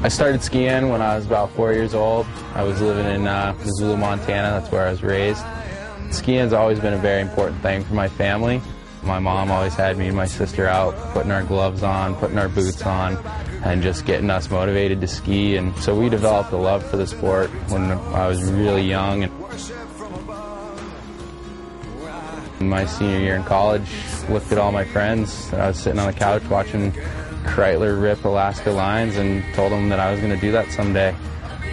I started skiing when I was about 4 years old. I was living in Missoula, Montana. That's where I was raised. Skiing's always been a very important thing for my family. My mom always had me and my sister out, putting our gloves on, putting our boots on, and just getting us motivated to ski. And so we developed a love for the sport when I was really young. And my senior year in college, looked at all my friends. I was sitting on the couch watching Kreitler rip Alaska lines and told them that I was going to do that someday.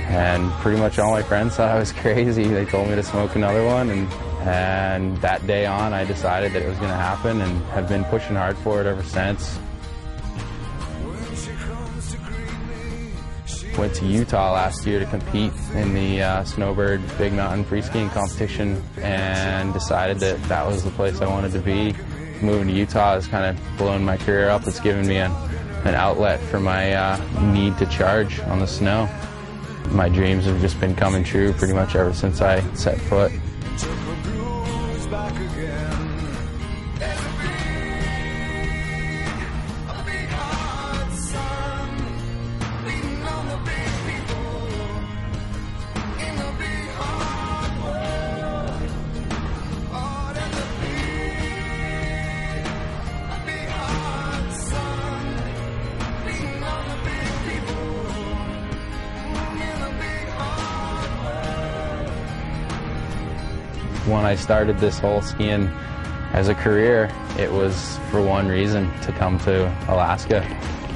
And pretty much all my friends thought I was crazy. They told me to smoke another one, and that day on I decided that it was going to happen and have been pushing hard for it ever since. Went to Utah last year to compete in the Snowbird Big Mountain Freeskiing Competition and decided that that was the place I wanted to be. Moving to Utah has kind of blown my career up. It's given me an outlet for my need to charge on the snow. My dreams have just been coming true pretty much ever since I set foot. When I started this whole skiing as a career, it was for one reason, to come to Alaska.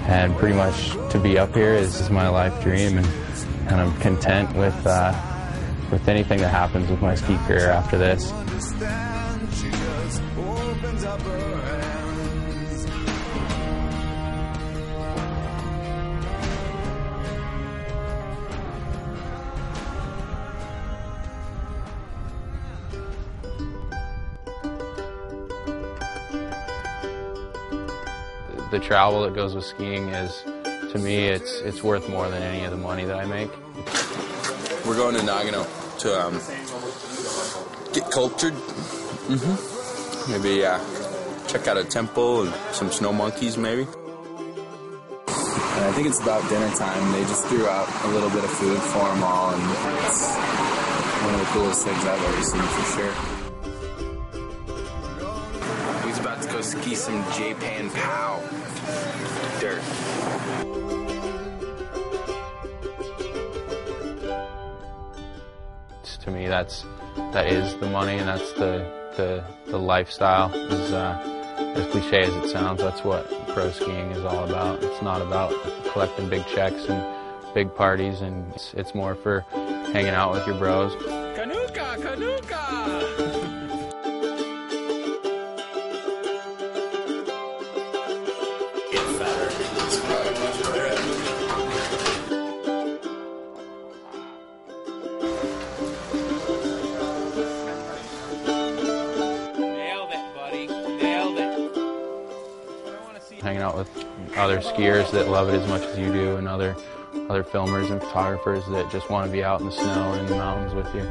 And pretty much to be up here is my life dream, and I'm content with anything that happens with my ski career after this. The travel that goes with skiing is, to me, it's worth more than any of the money that I make. We're going to Nagano to get cultured. Maybe check out a temple and some snow monkeys, maybe. And I think it's about dinner time. They just threw out a little bit of food for them all, and it's one of the coolest things I've ever seen for sure. About to go ski some J-Pan Pow dirt. To me, that is the money, and that's the lifestyle. As cliche as it sounds, that's what pro skiing is all about. It's not about collecting big checks and big parties, and it's more for hanging out with your bros. Kanuka, Kanuka! Hanging out with other skiers that love it as much as you do, and other filmers and photographers that just want to be out in the snow and in the mountains with you.